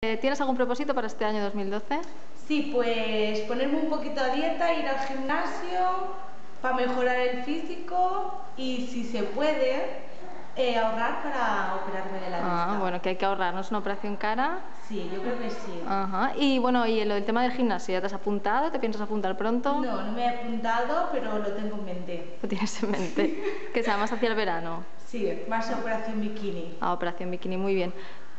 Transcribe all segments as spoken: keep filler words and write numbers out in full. ¿Tienes algún propósito para este año dos mil doce? Sí, pues ponerme un poquito a dieta, ir al gimnasio para mejorar el físico y, si se puede, eh, ahorrar para operarme de la vista. Ah, bueno, que hay que ahorrar, ¿no es una operación cara? Sí, yo creo que sí. Ajá. Y bueno, y lo del tema del gimnasio, ¿ya te has apuntado? ¿Te piensas apuntar pronto? No, no me he apuntado, pero lo tengo en mente. Lo tienes en mente. Que sea más hacia el verano. Sí, más a Operación Bikini. Ah, Operación Bikini, muy bien.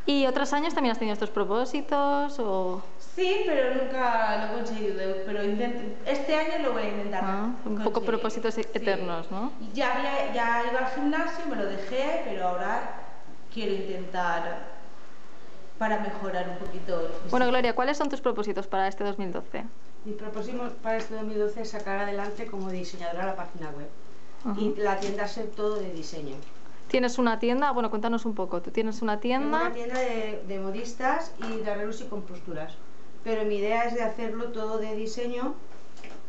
¿Y otros años también has tenido estos propósitos? O... Sí, pero nunca lo he conseguido, pero intento, este año lo voy a intentar. Ah, un poco propósitos eternos, sí. ¿No? Ya, había, ya iba al gimnasio, me lo dejé, pero ahora quiero intentar para mejorar un poquito el físico. Bueno, Gloria, ¿cuáles son tus propósitos para este dos mil doce? Mis propósitos para este dos mil doce es sacar adelante como diseñadora la página web. Ajá. Y la tienda ser todo de diseño. ¿Tienes una tienda? Bueno, cuéntanos un poco. ¿Tú tienes una tienda? Tengo una tienda de, de modistas y de arreglos y con costuras. Pero mi idea es de hacerlo todo de diseño,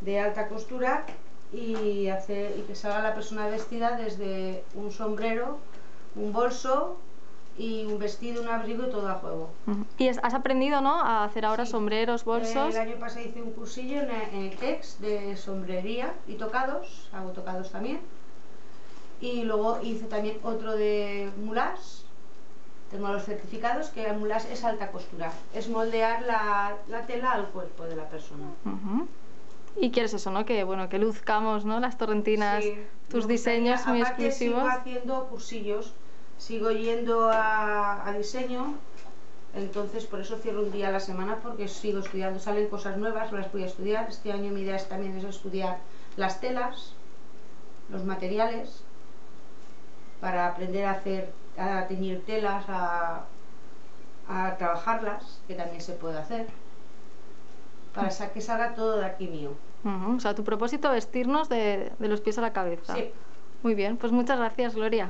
de alta costura y, hacer, y que salga la persona vestida desde un sombrero, un bolso y un vestido, un abrigo y todo a juego. ¿Y has aprendido, no, a hacer ahora sí. Sombreros, bolsos? El año pasado hice un cursillo en, en el T E X de sombrería y tocados, hago tocados también. Y luego hice también otro de mulás, tengo los certificados, que el mulás es alta costura, es moldear la, la tela al cuerpo de la persona. Uh-huh. Y quieres eso, ¿no? Que bueno, que luzcamos, ¿no? Las torrentinas, sí, tus diseños muy exclusivos. Sigo haciendo cursillos, sigo yendo a, a diseño, entonces por eso cierro un día a la semana porque sigo estudiando, salen cosas nuevas, las voy a estudiar. Este año mi idea es, también es estudiar las telas, los materiales, para aprender a hacer, a teñir telas, a, a trabajarlas, que también se puede hacer, para que salga todo de aquí mío. Uh-huh. O sea, tu propósito es vestirnos de, de los pies a la cabeza. Sí. Muy bien, pues muchas gracias, Gloria.